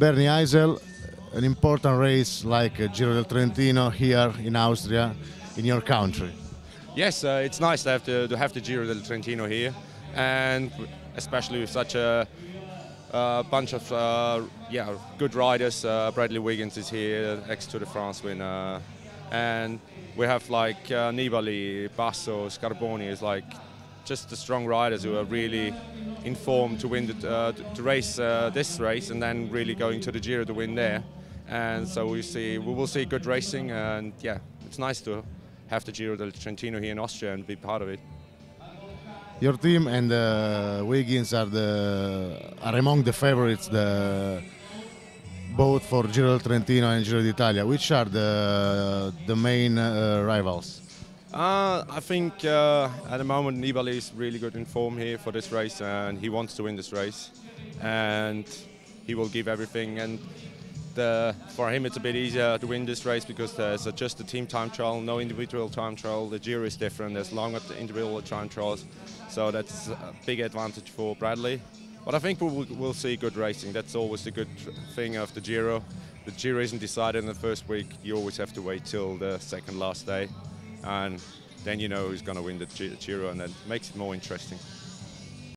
Bernie Eisel, an important race like Giro del Trentino here in Austria, in your country. Yes, it's nice to have the Giro del Trentino here, and especially with such a bunch of good riders. Bradley Wiggins is here, ex-Tour de France winner, and we have like Nibali, Basso, Scarponi is like just the strong riders who are really informed to win to race this race and then really going to the Giro to win there. And so we will see good racing, and yeah, it's nice to have the Giro del Trentino here in Austria and be part of it. Your team and Wiggins are among the favorites, both for Giro del Trentino and Giro d'Italia. Which are the main rivals? I think at the moment Nibali is really good in form here for this race, and he wants to win this race, and he will give everything. And for him it's a bit easier to win this race because there's just a team time trial, no individual time trial. The Giro is different, there's longer individual time trials, so that's a big advantage for Bradley. But I think we'll see good racing. That's always the good thing of the Giro. The Giro isn't decided in the first week, you always have to wait till the second last day, and then you know who's going to win the Giro, and that makes it more interesting.